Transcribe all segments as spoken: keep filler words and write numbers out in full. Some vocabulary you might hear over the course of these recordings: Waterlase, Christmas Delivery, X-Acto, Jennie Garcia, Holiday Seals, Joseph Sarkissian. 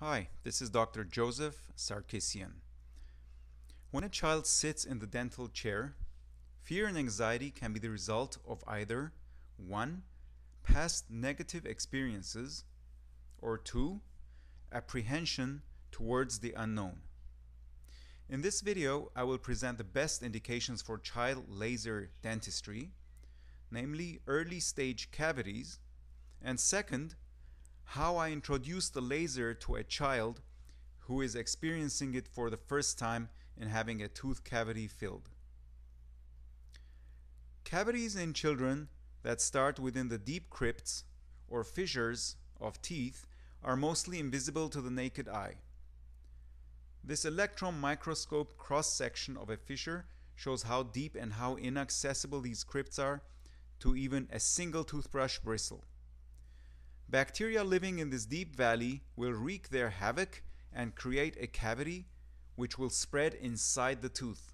Hi, this is Doctor Joseph Sarkissian. When a child sits in the dental chair, fear and anxiety can be the result of either one. Past negative experiences, or two. Apprehension towards the unknown. In this video, I will present the best indications for child laser dentistry, namely early stage cavities, and second, how I introduce the laser to a child who is experiencing it for the first time and having a tooth cavity filled. Cavities in children that start within the deep crypts or fissures of teeth are mostly invisible to the naked eye. This electron microscope cross-section of a fissure shows how deep and how inaccessible these crypts are to even a single toothbrush bristle. Bacteria living in this deep valley will wreak their havoc and create a cavity which will spread inside the tooth.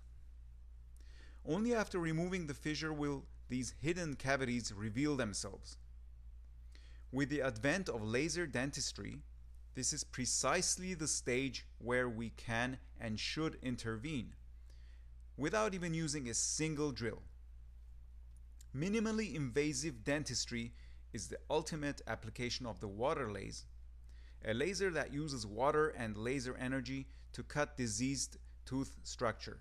Only after removing the fissure will these hidden cavities reveal themselves. With the advent of laser dentistry, this is precisely the stage where we can and should intervene without even using a single drill. Minimally invasive dentistry is the ultimate application of the Waterlase, a laser that uses water and laser energy to cut diseased tooth structure.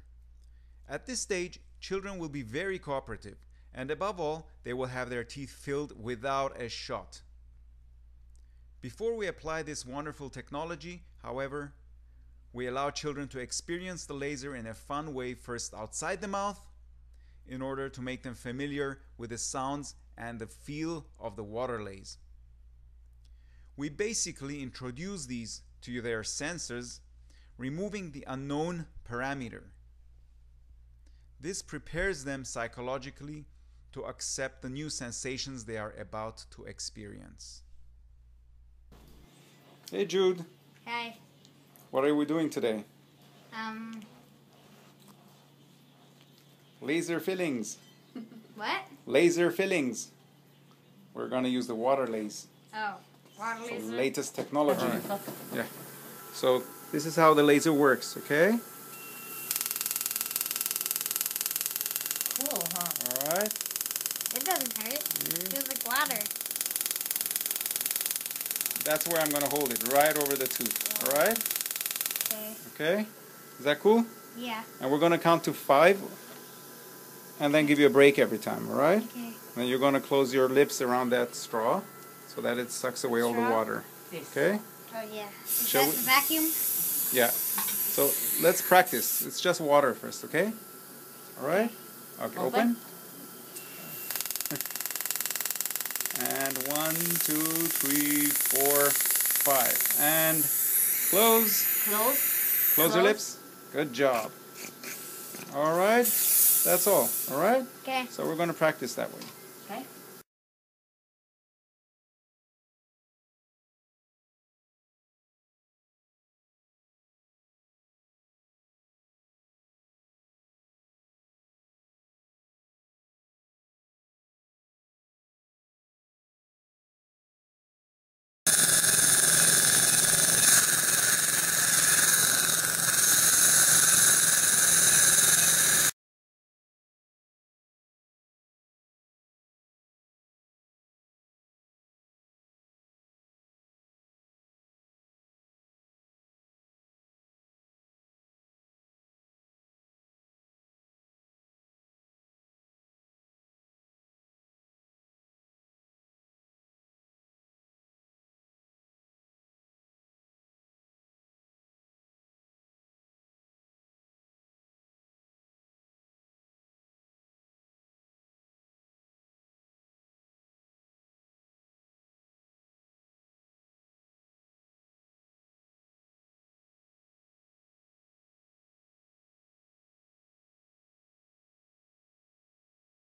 At this stage, children will be very cooperative, and above all, they will have their teeth filled without a shot. Before we apply this wonderful technology, however, we allow children to experience the laser in a fun way, first outside the mouth, in order to make them familiar with the sounds and the feel of the Waterlase. We basically introduce these to their senses, removing the unknown parameter. This prepares them psychologically to accept the new sensations they are about to experience. Hey Jude. Hi. What are we doing today? Um. Laser fillings. What? Laser fillings. We're gonna use the Waterlase. Oh, Waterlase. So latest technology. Right. Yeah. So this is how the laser works. Okay. Cool, huh? All right. It doesn't hurt. Mm. It feels like water. That's where I'm gonna hold it, right over the tooth. All right. Okay. Okay. Is that cool? Yeah. And we're gonna count to five. And then give you a break every time, alright? Okay. Then you're going to close your lips around that straw so that it sucks away straw? all the water. Yes. Okay? Oh, yeah. Is Shall that the vacuum? Yeah. So let's practice. It's just water first, okay? Alright? Okay, open. open. And one, two, three, four, five. And close. Close. Close, close. your lips. Good job. Alright? That's all, all right? Okay. So we're going to practice that way. Okay.